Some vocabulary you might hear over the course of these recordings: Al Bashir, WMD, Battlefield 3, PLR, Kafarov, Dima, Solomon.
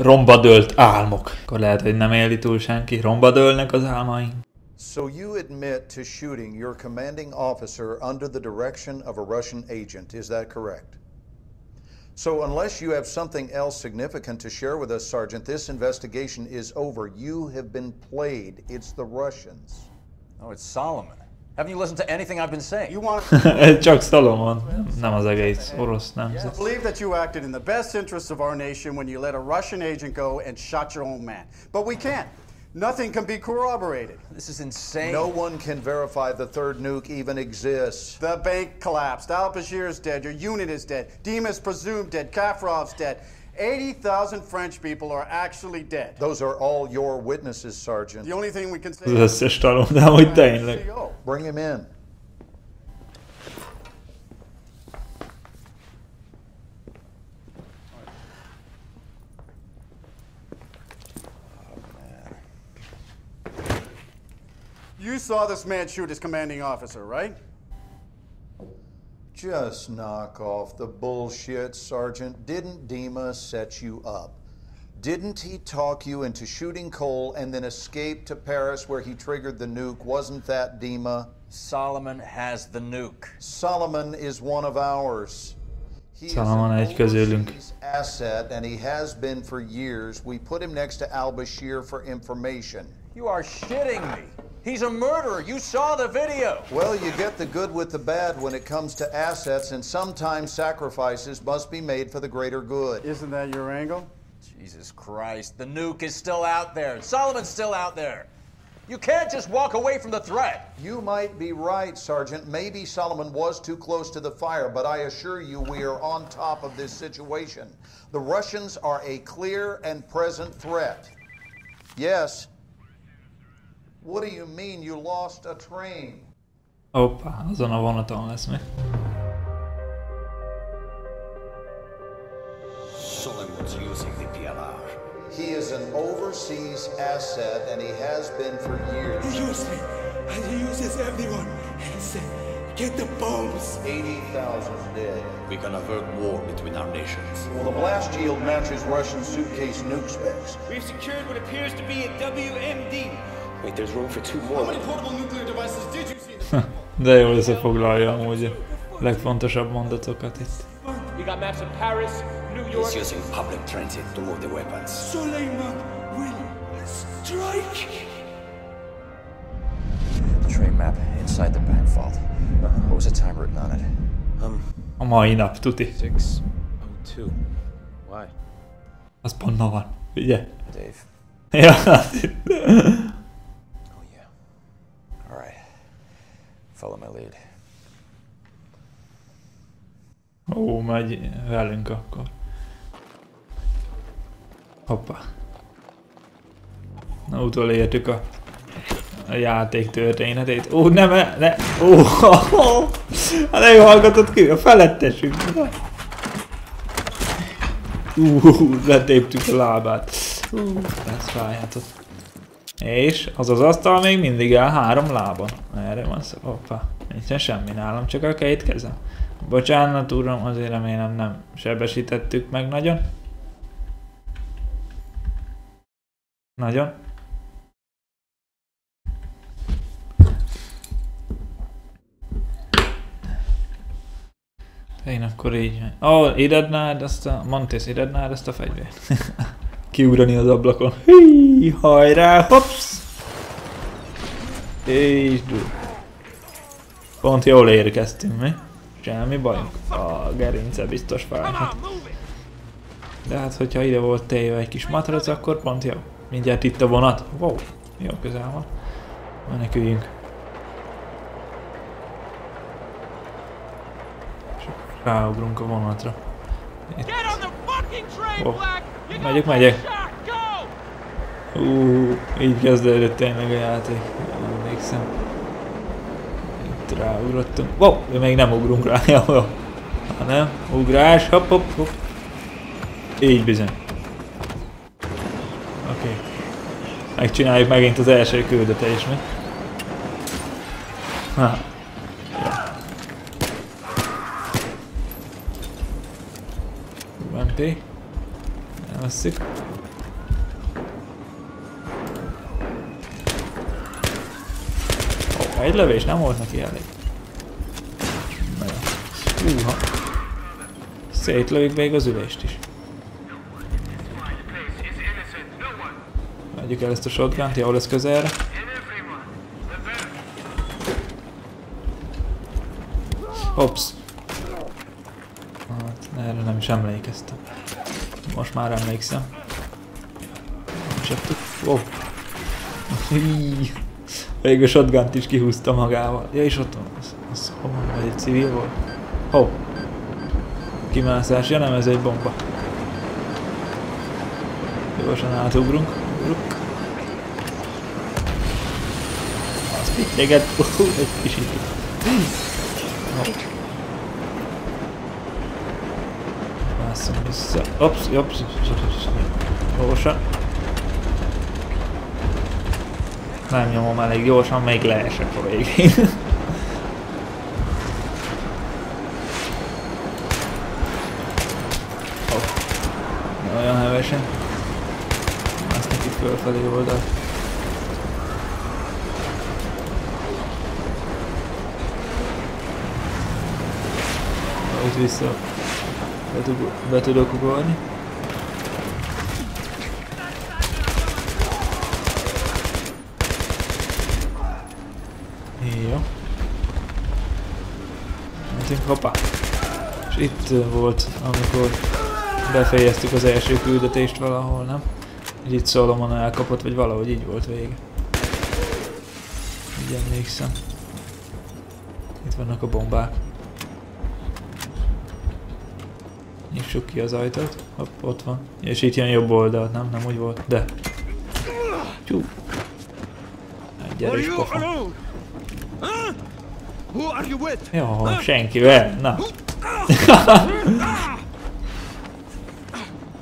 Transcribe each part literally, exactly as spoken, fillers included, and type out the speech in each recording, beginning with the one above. Romba dőlt álmok. Akkor lehet, hogy nem éli túl senki. Romba dőlnek az álmaink. So you admit to shooting your commanding officer under the direction of a Russian agent, is that correct? So unless you have something else significant to share with us, Sergeant, this investigation is over. You have been played. It's the Russians. Oh, it's Solomon. Haven't you listened to anything I've been saying? You want Chuck Solomon. Nem az egész orosz nemzet. I believe that you acted in the best interests of our nation when you let a Russian agent go and shot your own man. But we can't. Nothing can be corroborated. This is insane. No one can verify the third nuke even exists. The bank collapsed. Al Bashir is dead. Your unit is dead. Dima is presumed dead. Kafarov's dead. eighty thousand French people are actually dead. Those are all your witnesses, Sergeant. The only thing we can say is the bring him in. You saw this man shoot his commanding officer, right? Just knock off the bullshit, Sergeant. Didn't Dima set you up? Didn't he talk you into shooting Cole and then escape to Paris where he triggered the nuke? Wasn't that Dima? Solomon has the nuke. Solomon is one of ours. He Solomon is an asset and he has been for years. We put him next to Al Bashir for information. You are shitting me. He's a murderer. You saw the video. Well, you get the good with the bad when it comes to assets, and sometimes sacrifices must be made for the greater good. Isn't that your angle? Jesus Christ, the nuke is still out there. Solomon's still out there. You can't just walk away from the threat. You might be right, Sergeant. Maybe Solomon was too close to the fire, but I assure you we are on top of this situation. The Russians are a clear and present threat. Yes. What do you mean you lost a train? Hoppá, azon a vonaton lesz mi. Solomon's using the P L R. He is an overseas asset and he has been for years. He uses me and he uses everyone. He said, get the bombs. eighty thousand dead. We can avert war between our nations. Well, the blast yield matches Russian suitcase nuke specs. We've secured what appears to be a W M D. Wait, there's room for two more. How many portable nuclear devices did you see in the de jól összefoglalja amúgy a legfontosabb mondatokat itt. You got maps of Paris, New York. He's using public transit to move the weapons. Solomon will strike. Train map inside the bank vault. What was the time written on it? Um. A mai nap, tuti. six oh two. Why? Az benne van. Ugye? Dave. Ja. Follow my lead. Ó, megy velünk akkor. Hoppá. Na, utolértük a, a játék történetét. Ó, nem, ne, ó, oh, ne jó hallgatott ki, a felettesünk. Ú, letéptük a lábát. Ú, ez fájhatott. És az az asztal még mindig áll három lábon. Erre van szó. Hoppá. Nincsen semmi nálam, csak a két kezem. Bocsánat, uram, azért remélem nem sebesítettük meg nagyon. Nagyon. Én akkor így... Ó, oh, idednád azt a... Montes, idednád azt a fegyvert. Kiugrani az ablakon. Hí, hajrá, hops! És dur. Pont jól érkeztünk, mi? Semmi bajunk. A gerince biztos fájhat. De hát, hogyha ide volt téve egy kis matrac, akkor pont jó. Mindjárt itt a vonat. Wow, jó közel van. Meneküljünk. És ráugrunk a vonatra. Itt. Oh. Megyek, megyek! Úúúú, így kezdődött tényleg a játék. Emlékszem. Itt ráugrottunk. Wow, de még nem ugrunk rá, jó. Hanem, ugrás, hopp, hopp, hopp. Így bizony. Oké. Okay. Megcsináljuk megint az első küldetést, mi? Ha. U M P. Veszük. Egy lövés, nem volt neki elég. Húha. Szétlövik még az ülést is. Adjuk el ezt a shotgunt, jól lesz közelre. Hops. Hát, erre nem is emlékeztem. Most már emlékszem. Oh. Végül a shotgunt is kihúzta magával. Ja, és ott van. Az, az hol egy civil volt? Oh. Kimászás. Ja nem, ez egy bomba. Gyorsan átugrunk. Ugrunk. Az téged. Oh, egy kicsit. Mászom vissza. Ops, ops. Gyorsan. Nem nyomom elég gyorsan, még leesek a végén. Oh. Nagyon hevesen. Azt neki fölfelé oldalt. Itt vissza be tudok ugolni. Hoppá! És itt volt, amikor befejeztük az első küldetést valahol, nem? Így itt Solomon elkapott, vagy valahogy így volt vége. Így emlékszem. Itt vannak a bombák. Nyissuk ki az ajtót. Hopp, ott van. És itt jön jobb oldalt, nem? Nem úgy volt? De! Csú! Egy erős pofon. Jó, senkivel, na.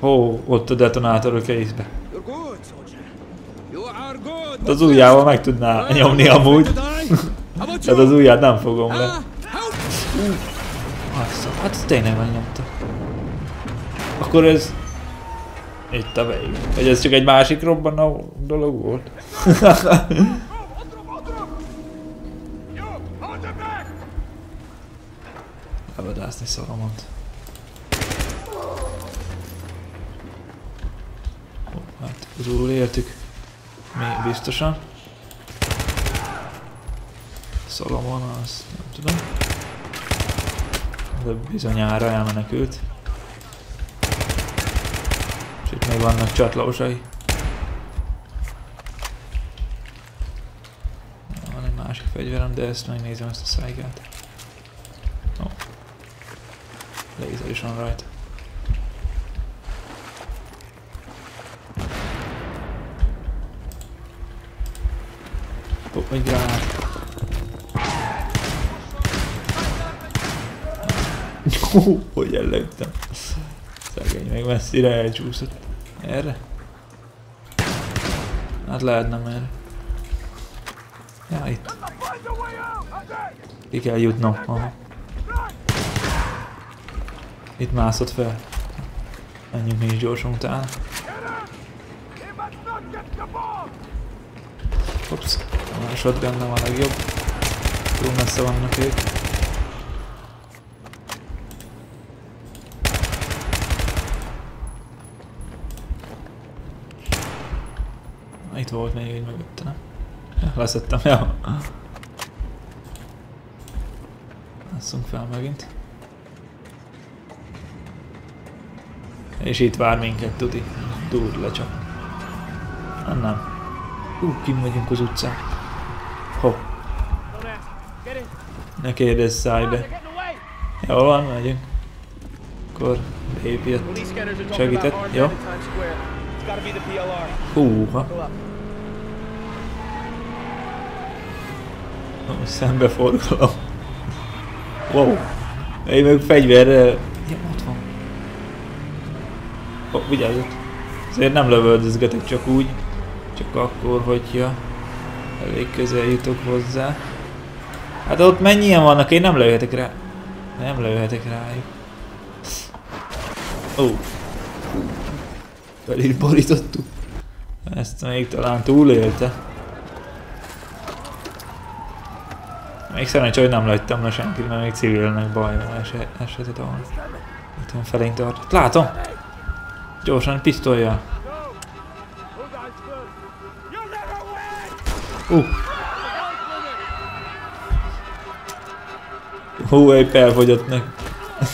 Ó, ott a detonátor a kézbe. Az ujjával meg tudná nyomni amúgy. Tehát az ujját nem fogom le. Hát ez tényleg megnyomta. Akkor ez... Itt a végig. Vagy ez csak egy másik robbanó dolog volt? Elvadászni Solomont. Hát az úrul értük. Még biztosan. Solomon az nem tudom. De bizonyára elmenekült. És itt még vannak csatlósai. Van egy másik fegyverem, de ezt megnézem, ezt a szájgát. Oh. Laser is van rajta. Pop, egy gránát. Hú, hogy ellögtem. Szegény, meg messzire elcsúszott. Erre? Hát lehet nem erre. Ja, itt. Ki kell jutnom. Aha. Itt mászott fel. Menjünk mi is gyorsan utána. Hops, a másodben nem a legjobb. Túl messze vannak ők. Itt volt még egy mögötte, nem? Ja, leszettem, ja. Lásszunk fel megint. És itt vár minket, tuti. Durd le csak. Nem, nem. Hú, kim vagyunk az utcán. Hopp. Ne kérdezz, szállj be. Jól van, megyünk. Akkor Dave jött. Segített, jó? Húha. Szembeforgalom. Wow. Én meg fegyverrel. Ja, ott van. Oh, vigyázz! Azért nem lövöldözgetek csak úgy, csak akkor, hogyha elég közel jutok hozzá. Hát ott mennyien vannak, én nem lőhetek rá. Nem lőhetek rájuk. Ó! Oh. Fel is borítottuk. Ezt még talán túlélte. Még szerencsé, hogy nem lőttem le senkit, mert még civilnek baj van eset, esetet, ahol itt ön felénk tartott. Látom! Gyorsan, pisztolyjal! Uh! Hú, épp elfogyott neki.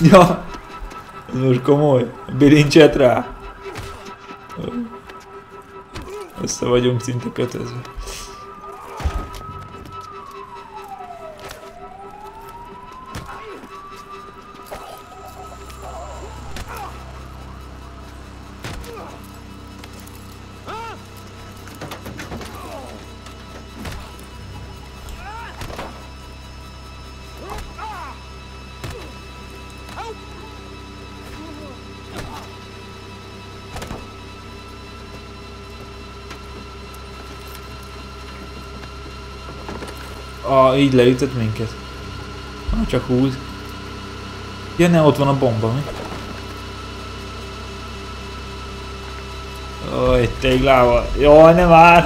Ja! Ez most komoly! Bilincset rá! Össze vagyunk szinte kötözve. Ah, így leütött minket. Ah, csak húz. Ja, ne, ott van a bomba, mi? Ó, egy téglával. Jaj, ne vár!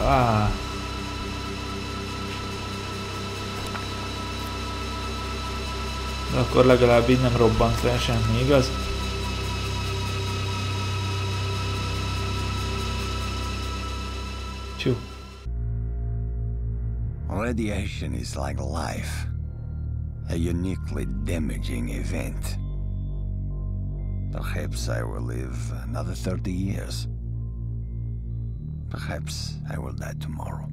ah. De akkor legalább így nem robbant fel semmi, igaz? Csú. Radiation is like life, a uniquely damaging event. Perhaps I will live another thirty years. Perhaps I will die tomorrow.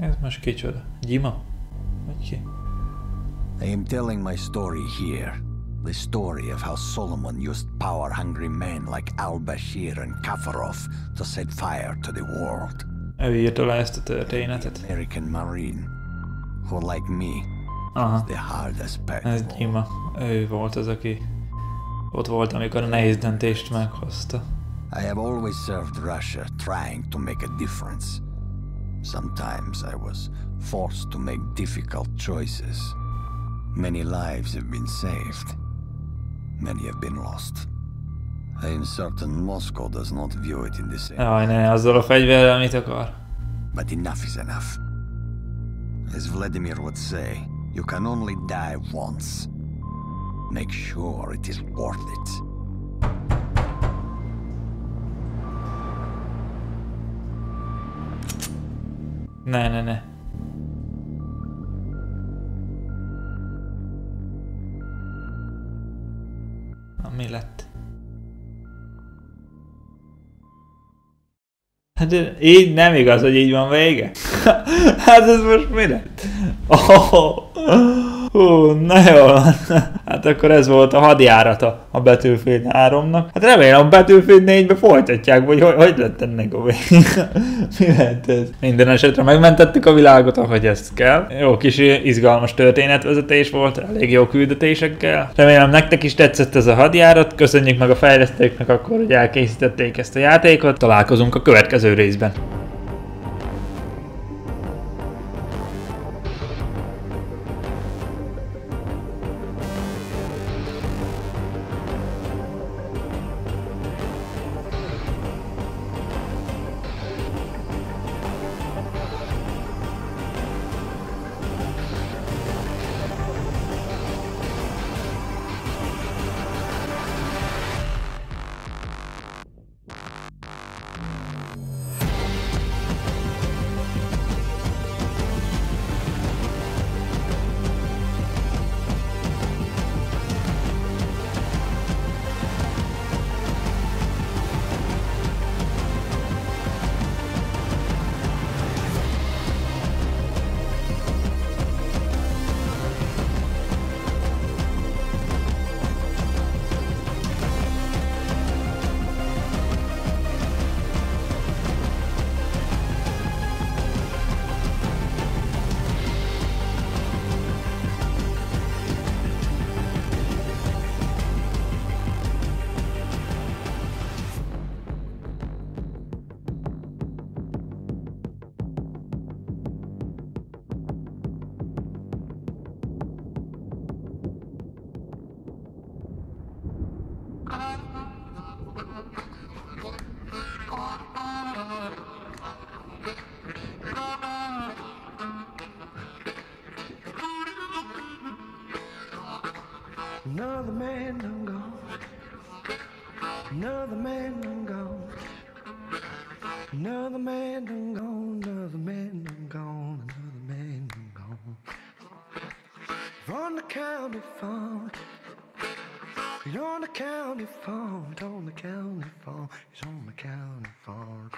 Ez most kicsoda. Dima. Okay. I am telling my story here. The story of how Solomon used power-hungry men like Al Bashir and Kafarov to set fire to the world. Ő írta le ezt a történetet. American Marine. Who like me, aha. The hardest part. Ez Dima. Ő volt az, aki ott volt, amikor a nehéz döntést meghozta. I have always served Russia, trying to make a difference. Sometimes I was forced to make difficult choices. Many lives have been saved. Many have been lost. I am certain Moscow does not view it in the same. Jaj, ne, azzal a fegyverrel mit akar? But enough is enough. As Vladimir would say, you can only die once. Make sure it is worth it. Ne, ne, ne. Na, mi lett? Hát így nem igaz, hogy így van vége. Hát ez most mi lett? Oh, hú, na jól. Hát akkor ez volt a hadjárata a Battlefield háromnak. Hát remélem a Battlefield négybe folytatják, vagy hogy, hogy lett ennek a vége. Mi lett ez? Minden esetre megmentettük a világot, ahogy ezt kell. Jó kis izgalmas történetvezetés volt, elég jó küldetésekkel. Remélem nektek is tetszett ez a hadjárat. Köszönjük meg a fejlesztőknek akkor, hogy elkészítették ezt a játékot. Találkozunk a következő részben. another man done gone. Another man done gone, another man done gone, another man done gone. On the county phone, he's on the county phone, he's on the county phone, he's on the county phone.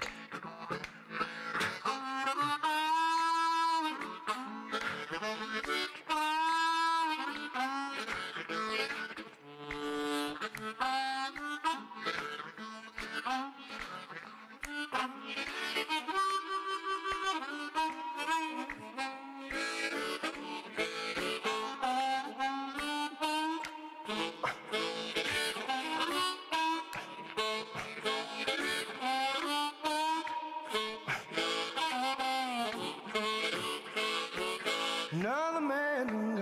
Another man done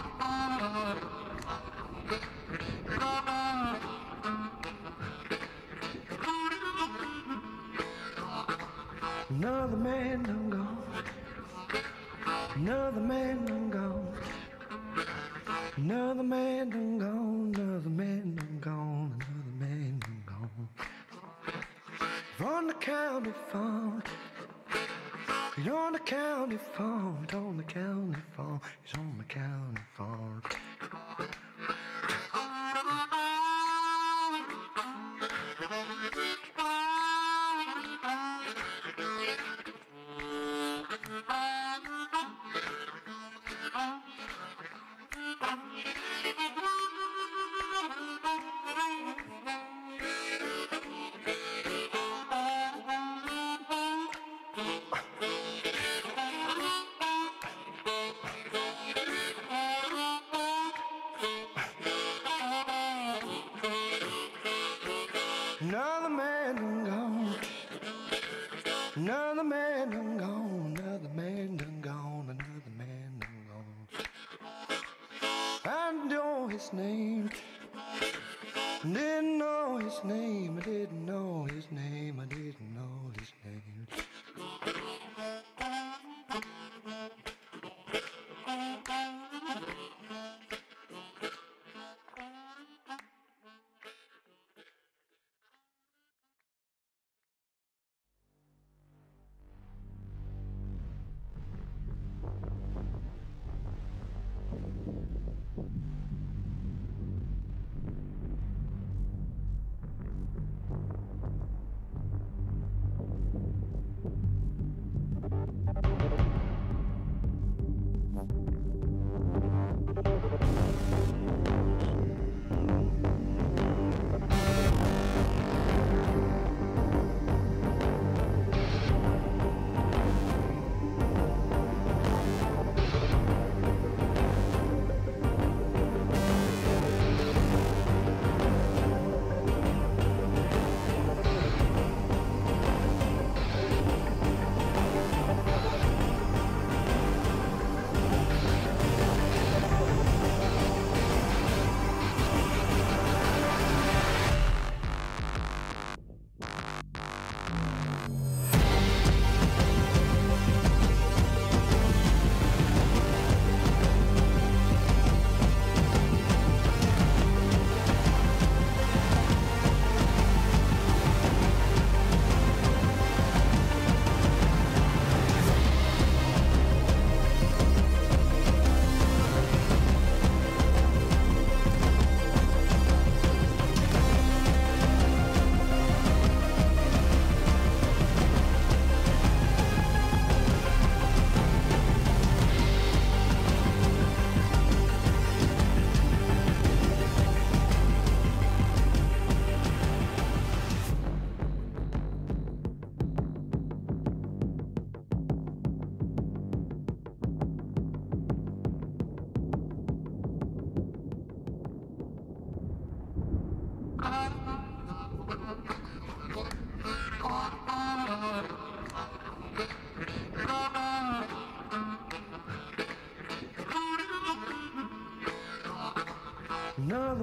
gone, another man done gone, another man done gone, another man done gone, another man done gone. He's on the county phone, he's on the county phone, he's on the county phone, he's on the county phone.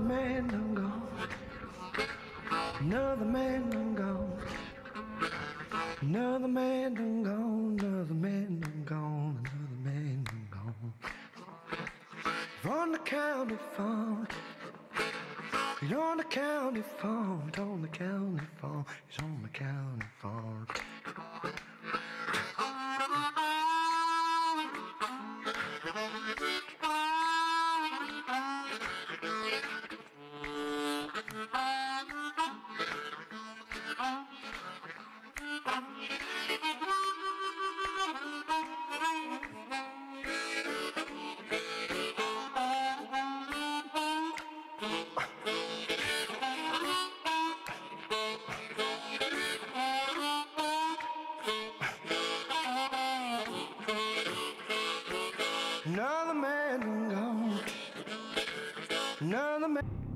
man done gone. Another man done gone. Another man done gone. Another man done gone. Another man done gone. On the county farm. He's on the county farm. He's on the county farm. He's on the county farm. Another man gone. Another man.